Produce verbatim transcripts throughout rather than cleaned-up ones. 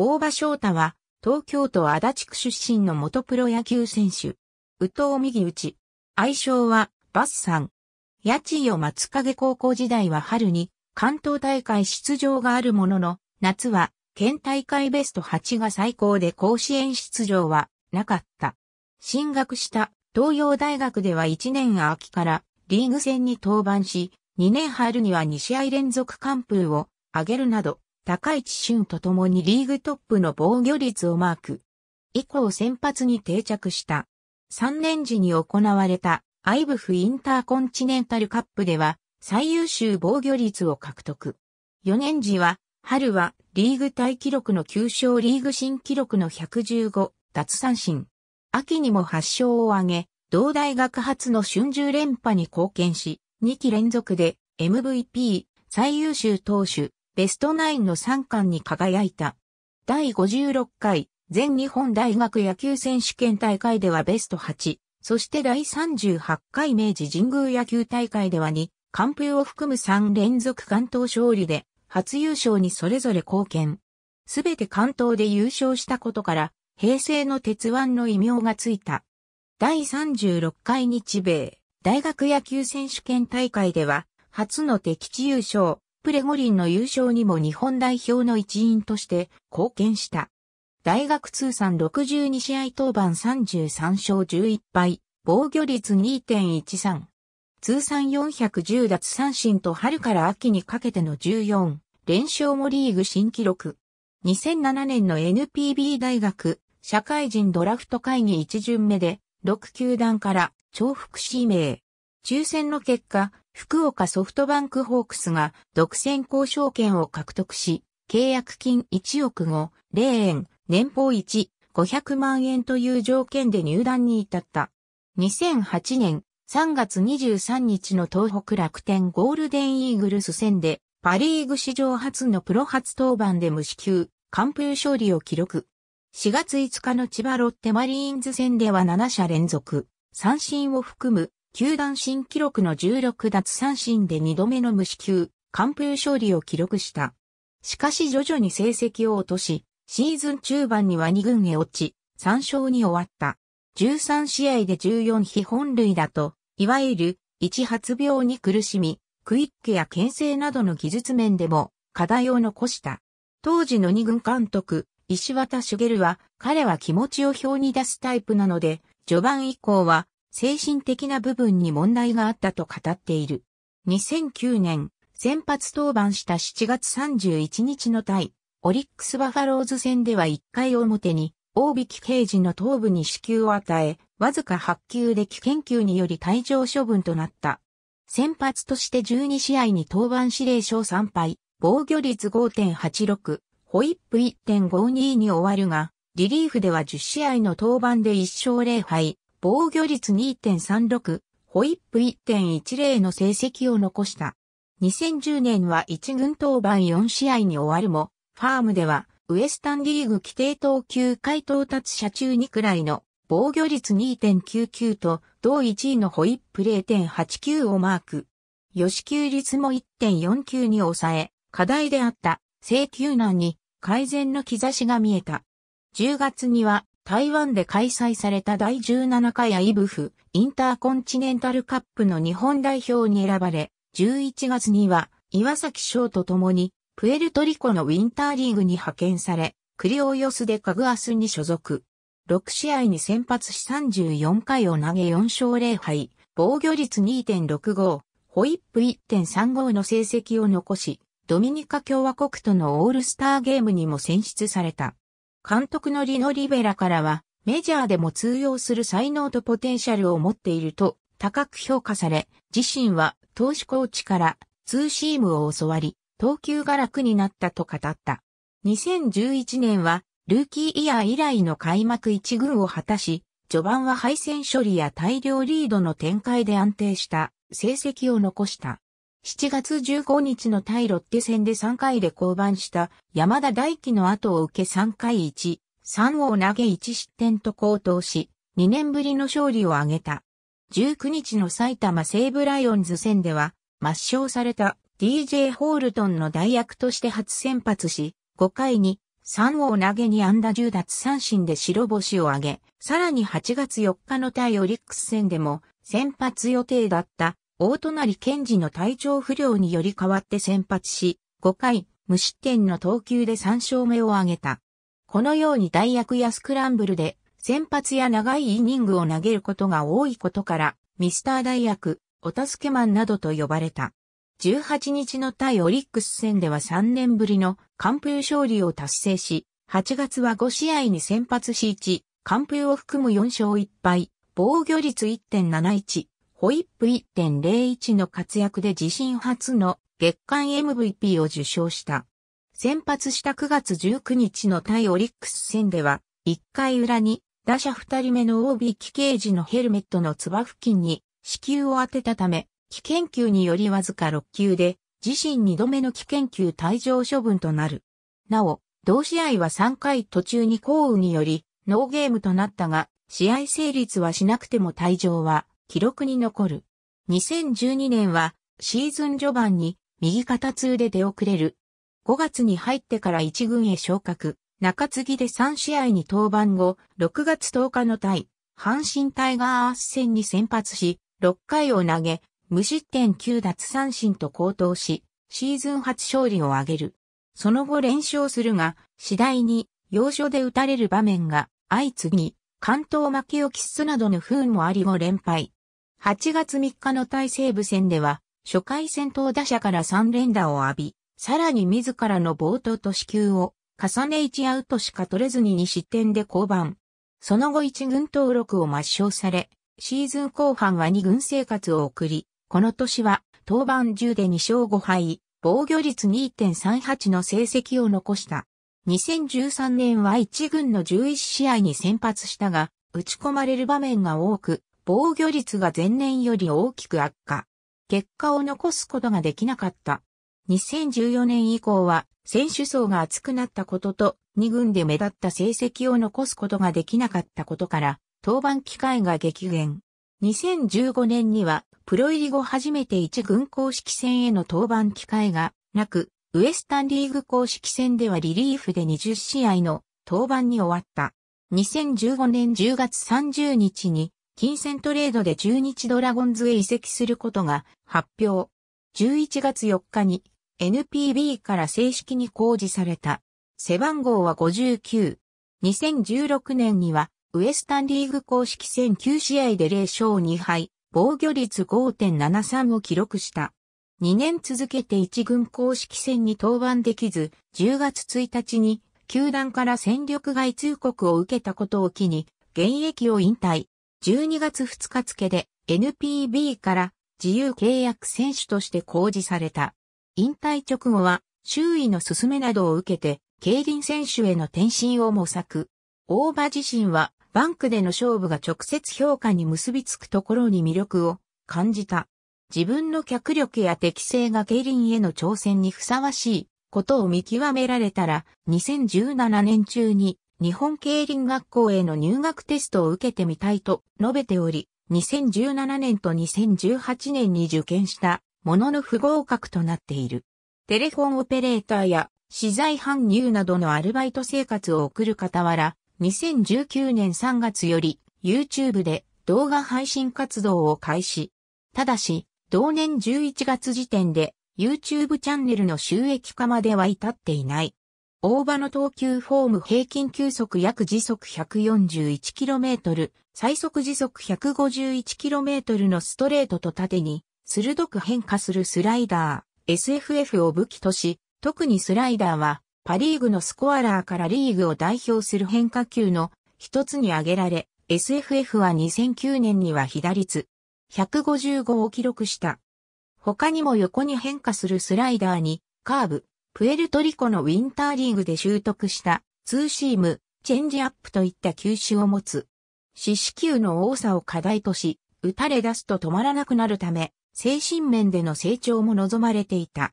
大場翔太は、東京都足立区出身の元プロ野球選手。右投右打ち。愛称は、バッサン。谷地与松影高校時代は春に、関東大会出場があるものの、夏は、県大会ベストはちが最高で甲子園出場は、なかった。進学した、東洋大学ではいちねん秋から、リーグ戦に登板し、にねん春にはに試合連続完封を、挙げるなど、高市俊と共にリーグトップの防御率をマーク。以降先発に定着した。さんねん時に行われたアイブフインターコンチネンタルカップでは最優秀防御率を獲得。よねん時は春はリーグタイ記録のきゅう勝リーグ新記録のひゃくじゅうご奪三振。秋にもはち勝を挙げ、同大学初の春秋連覇に貢献し、に期連続で エムブイピー 最優秀投手。ベストナインのさん冠に輝いた。第ごじゅうろっ回全日本大学野球選手権大会ではベストはち、そして第さんじゅうはち回明治神宮野球大会ではに、完封を含むさん連続関東勝利で、初優勝にそれぞれ貢献。すべて関東で優勝したことから、平成の鉄腕の異名がついた。第さんじゅうろっ回日米大学野球選手権大会では、初の敵地優勝。プレ五輪の優勝にも日本代表の一員として貢献した。大学通算ろくじゅうに試合登板さんじゅうさん勝じゅういち敗、防御率 にてんいちさん。通算よんひゃくじゅう奪三振と春から秋にかけてのじゅうよん連勝もリーグ新記録。にせんななねんの エヌピービー 大学社会人ドラフト会議いち巡目でろく球団から重複指名。抽選の結果、福岡ソフトバンクホークスが独占交渉権を獲得し、契約金いちおくごせんえん、年俸せんごひゃくまんえんという条件で入団に至った。にせんはちねんさんがつにじゅうさんにちの東北楽天ゴールデンイーグルス戦で、パリーグ史上初のプロ初登板で無四球、完封勝利を記録。しがついつかの千葉ロッテマリーンズ戦ではなな者連続、三振を含む、球団新記録のじゅうろく奪三振でにどめの無四球、完封勝利を記録した。しかし徐々に成績を落とし、シーズン中盤にはに軍へ落ち、さん勝に終わった。じゅうさん試合でじゅうよん被本塁打と、いわゆる一発病に苦しみ、クイックや牽制などの技術面でも課題を残した。当時のに軍監督、石渡茂は、彼は気持ちを表に出すタイプなので、序盤以降は、精神的な部分に問題があったと語っている。にせんきゅうねん、先発登板したしちがつさんじゅういちにちの対、オリックスバファローズ戦ではいっかい表に、大引圭司の頭部に四球を与え、わずかはち球で危険球により退場処分となった。先発としてじゅうに試合に登板しぜろ勝さん敗、防御率 ごてんはちろく、ホイップ いってんごに に終わるが、リリーフではじゅう試合の登板でいち勝ぜろ敗。防御率 にてんさんろく、ホイップ いってんいちぜろ の成績を残した。にせんじゅうねんはいち軍登板よん試合に終わるも、ファームではウエスタンリーグ規定投球回到達者中にくらいの防御率 にてんきゅうきゅう と同いちいのホイップ ぜろてんはちきゅう をマーク。与四球率も いってんよんきゅう に抑え、課題であった制球難に改善の兆しが見えた。じゅうがつには、台湾で開催された第じゅうなな回アイブフインターコンチネンタルカップの日本代表に選ばれ、じゅういちがつには岩崎翔と共にプエルトリコのウィンターリーグに派遣され、クリオヨスでカグアスに所属。ろく試合に先発しさんじゅうよん回を投げよん勝ぜろ敗、防御率 にてんろくご、ホイップ いってんさんご の成績を残し、ドミニカ共和国とのオールスターゲームにも選出された。監督のリノ・リベラからは、メジャーでも通用する才能とポテンシャルを持っていると高く評価され、自身は投手コーチからツーシームを教わり、投球が楽になったと語った。にせんじゅういちねんは、ルーキーイヤー以来の開幕一軍を果たし、序盤は敗戦処理や大量リードの展開で安定した成績を残した。しちがつじゅうごにちの対ロッテ戦でさん回で降板した山田大輝の後を受けさん回いち、さんを投げいち失点と好投し、にねんぶりの勝利を挙げた。じゅうくにちの埼玉西武ライオンズ戦では、抹消された ディージェー ホールトンの代役として初先発し、ご回にさんを投げに安打じゅう奪三振で白星を挙げ、さらにはちがつよっかの対オリックス戦でも先発予定だった大隣健二の体調不良により代わって先発し、ごかい無失点の投球でさんしょうめを挙げた。このように代役やスクランブルで先発や長いイニングを投げることが多いことから、ミスター代役、お助けマンなどと呼ばれた。じゅうはちにちの対オリックス戦ではさんねんぶりの完封勝利を達成し、はちがつはごしあいに先発しいち、完封を含むよんしょういっぱい、防御率 いってんなないち、ホイップ いってんぜろいち の活躍で自身初の月間 エムブイピー を受賞した。先発したくがつじゅうくにちの対オリックス戦では、いっかいうらに打者ふたりめの オービー 木啓司のヘルメットのつば付近に死球を当てたため、危険球によりわずかろっきゅうで、自身にどめの危険球退場処分となる。なお、同試合はさんかいとちゅうに降雨により、ノーゲームとなったが、試合成立はしなくても退場は記録に残る。にせんじゅうにねんはシーズン序盤に右肩痛で出遅れる。ごがつに入ってからいちぐんへ昇格、中継ぎでさんしあいに登板後、ろくがつとおかの対、阪神タイガース戦に先発し、ろっかいを投げ、無失点きゅうだつさんしんと好投し、シーズン初勝利を挙げる。その後連勝するが、次第に要所で打たれる場面が相次ぎ、完投負けを喫すなどの不運もありも連敗。はちがつみっかの対西武戦では、初回先頭打者からさんれんだを浴び、さらに自らの暴投と死球を重ねいちアウトしか取れずににしってんで降板。その後いちぐん登録を抹消され、シーズン後半はにぐん生活を送り、この年は、登板じゅうでにしょうごはい、防御率 にってんさんはち の成績を残した。にせんじゅうさんねんはいちぐんのじゅういちしあいに先発したが、打ち込まれる場面が多く、防御率が前年より大きく悪化。結果を残すことができなかった。にせんじゅうよねん以降は、選手層が厚くなったことと、にぐんで目立った成績を残すことができなかったことから、登板機会が激減。にせんじゅうごねんには、プロ入り後初めていちぐん公式戦への登板機会がなく、ウエスタンリーグ公式戦ではリリーフでにじゅっしあいの登板に終わった。にせんじゅうごねんじゅうがつさんじゅうにちに、金銭トレードで中日ドラゴンズへ移籍することが発表。じゅういちがつよっかに エヌピービー から正式に公示された。背番号はごじゅうきゅう。にせんじゅうろくねんには、ウエスタンリーグ公式戦きゅうしあいでぜろしょうにはい、防御率 ごてんななさん を記録した。にねん続けていちぐん公式戦に登板できず、じゅうがつついたちに球団から戦力外通告を受けたことを機に、現役を引退。じゅうにがつふつか付で エヌピービー から自由契約選手として公示された。引退直後は、周囲の勧めなどを受けて、競輪選手への転身を模索。大場自身は、バンクでの勝負が直接評価に結びつくところに魅力を感じた。自分の脚力や適性が競輪への挑戦にふさわしいことを見極められたら、にせんじゅうななねん中に日本競輪学校への入学テストを受けてみたいと述べており、にせんじゅうななねんとにせんじゅうはちねんに受験したものの不合格となっている。テレフォンオペレーターや資材搬入などのアルバイト生活を送る傍ら、にせんじゅうきゅうねんさんがつより YouTube で動画配信活動を開始。ただし、同年じゅういちがつ時点で YouTube チャンネルの収益化までは至っていない。大場の投球フォーム平均球速約時速 ひゃくよんじゅういちキロメートル、最速時速 ひゃくごじゅういちキロメートル のストレートと縦に鋭く変化するスライダー、エスエフエフ を武器とし、特にスライダーはパリーグのスコアラーからリーグを代表する変化球の一つに挙げられ、エスエフエフ はにせんきゅうねんには被打率ひゃくごじゅうごを記録した。他にも横に変化するスライダーに、カーブ、プエルトリコのウィンターリーグで習得したツーシーム、チェンジアップといった球種を持つ。四死球の多さを課題とし、打たれ出すと止まらなくなるため、精神面での成長も望まれていた。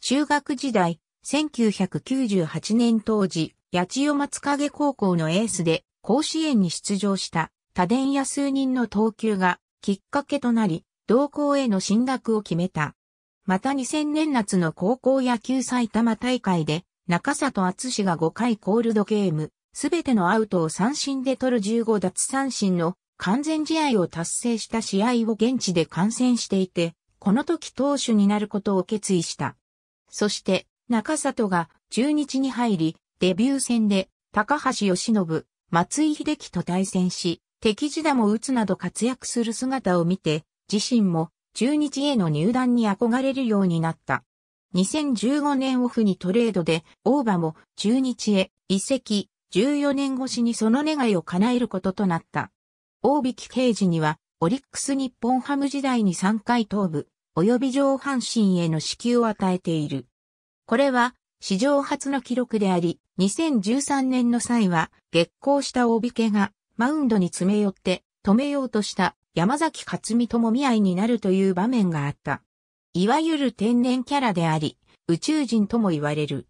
中学時代、せんきゅうひゃくきゅうじゅうはちねん当時、八千代松陰高校のエースで甲子園に出場した多田や数人の投球がきっかけとなり、同校への進学を決めた。またにせんねん夏の高校野球埼玉大会で中里篤がごかいコールドゲーム、すべてのアウトを三振で取るじゅうご奪三振の完全試合を達成した試合を現地で観戦していて、この時投手になることを決意した。そして、中里が中日に入り、デビュー戦で高橋由伸、松井秀喜と対戦し、敵地打も打つなど活躍する姿を見て、自身も中日への入団に憧れるようになった。にせんじゅうごねんオフにトレードで、大場も中日へ移籍、じゅうよねん越しにその願いを叶えることとなった。大引平次には、オリックス日本ハム時代にさんかい頭部、及び上半身への支給を与えている。これは、史上初の記録であり、にせんじゅうさんねんの際は、激高した大引が、マウンドに詰め寄って、止めようとした、山崎勝美ともみ合いになるという場面があった。いわゆる天然キャラであり、宇宙人とも言われる。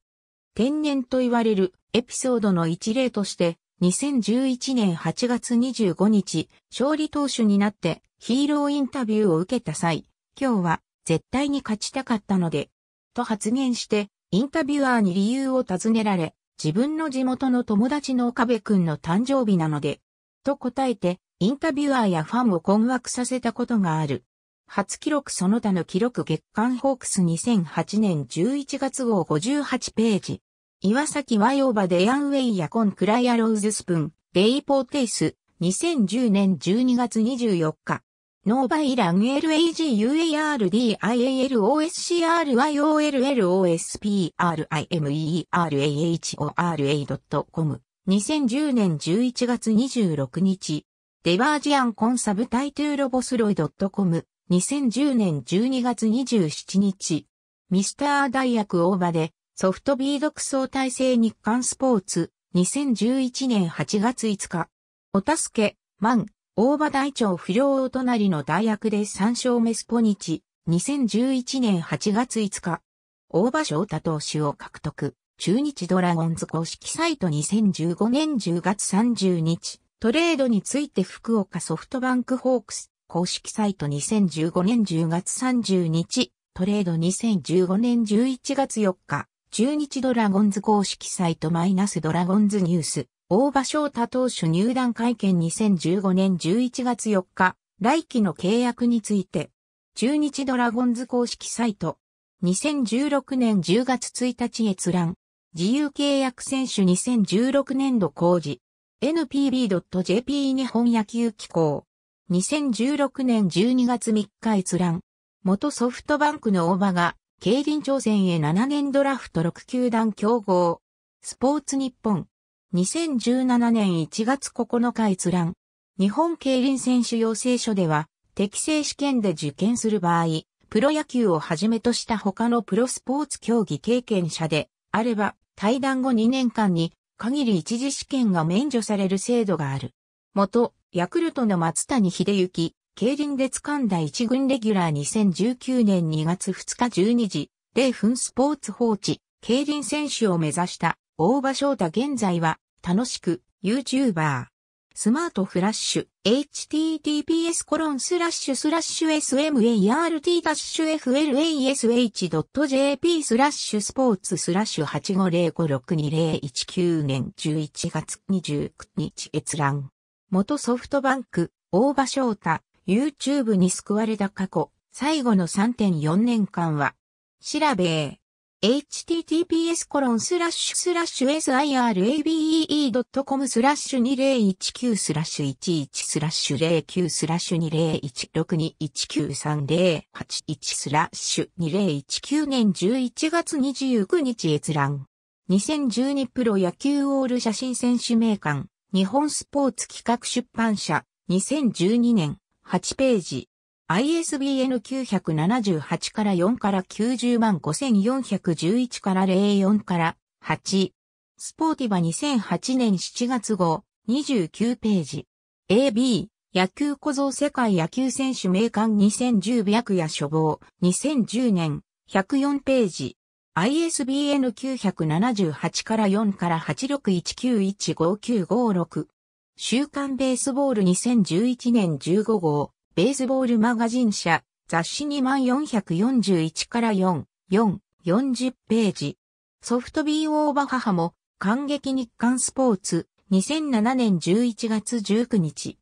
天然と言われるエピソードの一例として、にせんじゅういちねんはちがつにじゅうごにち、勝利投手になってヒーローインタビューを受けた際、今日は絶対に勝ちたかったので、と発言して、インタビュアーに理由を尋ねられ、自分の地元の友達の岡部君の誕生日なので、と答えて、インタビュアーやファンを困惑させたことがある。初記録その他の記録月刊ホークスにせんはちねんじゅういちがつごうごじゅうはちページ。岩崎和洋場デアンウェイやコンクライアローズスプーン、レイポーテイス、にせんじゅうねんじゅうにがつにじゅうよっか。ノーバイラン エルエージーユーエーアールディーアイエーエルオーエスシーアールワイオーエルエルオーエスピーアールアイエムイーアールエーエイチオーアールエイドットコム にせんじゅうねんじゅういちがつにじゅうろくにち。デバージアンコンサブタイトゥーロボスロイドットコムにせんじゅうねんじゅうにがつにじゅうしちにち。ミスター大役大場でソフト B 独創体制日刊スポーツにせんじゅういちねんはちがついつか。お助け、マン、大場大長不良お隣の大役でさん勝目スポニチにせんじゅういちねんはちがついつか。大場翔太投手を獲得。中日ドラゴンズ公式サイトにせんじゅうごねんじゅうがつさんじゅうにち。トレードについて福岡ソフトバンクホークス。公式サイトにせんじゅうごねんじゅうがつさんじゅうにち、トレードにせんじゅうごねんじゅういちがつよっか、中日ドラゴンズ公式サイトマイナスドラゴンズニュース、大場翔太投手入団会見にせんじゅうごねんじゅういちがつよっか、来期の契約について、中日ドラゴンズ公式サイト、にせんじゅうろくねんじゅうがつついたち閲覧、自由契約選手にせんじゅうろくねんど公示、エヌピービードットジェーピー 日本野球機構、にせんじゅうろくねんじゅうにがつみっか閲覧。元ソフトバンクの大場が、競輪挑戦へななねんドラフトろくきゅうだん競合。スポーツ日本。にせんじゅうななねんいちがつここのか閲覧。日本競輪選手養成所では、適正試験で受験する場合、プロ野球をはじめとした他のプロスポーツ競技経験者であれば、退団後にねんかんに限り一次試験が免除される制度がある。元、ヤクルトの松谷秀之、競輪で掴んだ一軍レギュラーにせんじゅうきゅうねんにがつふつかじゅうにじぜろふんスポーツ報知、競輪選手を目指した大場翔太現在は楽しく YouTuber。スマートフラッシュ エイチティーティーピーエスコロンスラッシュスラッシュエスエムエーアールティーダッシュエフエルエーエスエイチドットジェーピースラッシュスポーツスラッシュはちごぜろごろくにぜろいちきゅうねんじゅういちがつにじゅうくにち閲覧。元ソフトバンク、大場翔太、YouTube に救われた過去、最後の さんてんよんねんかんは、調べ、エイチティーティーピーエスコロンスラッシュスラッシュエスアイアールエービーイードットコムスラッシュにせんいちきゅうスラッシュいちいちスラッシュゼロきゅうスラッシュにせんいちきゅうさんぜろはちいちスラッシュにせんいちきゅうさんぜろはちいちろくにいちきゅうさんぜろはち にせんじゅうにプロ野球オール写真選手名鑑、日本スポーツ企画出版社、にせんじゅうにねんはちページ。アイエスビーエヌきゅうななはちからよんからきゅうまんごせんよんひゃくじゅういちからゼロよんからはち。スポーティバにせんはちねんしちがつごう、にじゅうきゅうページ。エービー、野球小僧世界野球選手名鑑にせんじゅう白夜初望、にせんじゅうねんひゃくよんページ。アイエスビーエヌきゅうななはちからよんからはちろくいちきゅういちごきゅうごろく。週刊ベースボールにせんじゅういちねんじゅうごごう、ベースボールマガジン社、雑誌にまんよんひゃくよんじゅういちからよん、よん、よんじゅうページ。ソフト ビーオー バハハも、観劇日刊スポーツ、にせんななねんじゅういちがつじゅうくにち。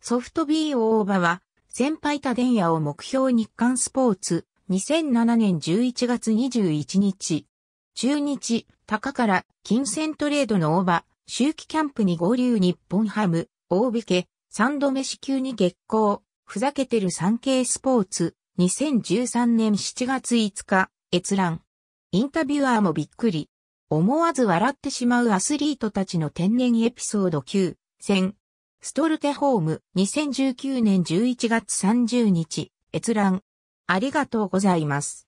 ソフト ビーオー バは、先輩多田也を目標日刊スポーツ、にせんななねんじゅういちがつにじゅういちにち。中日、高から金銭トレードの大場、秋季キャンプに合流日本ハム、大引け、さんどめ支給に激高、ふざけてる産経スポーツ、にせんじゅうさんねんしちがついつか、閲覧。インタビュアーもびっくり。思わず笑ってしまうアスリートたちの天然エピソードきゅう、戦。ストルテホーム、にせんじゅうきゅうねんじゅういちがつさんじゅうにち、閲覧。ありがとうございます。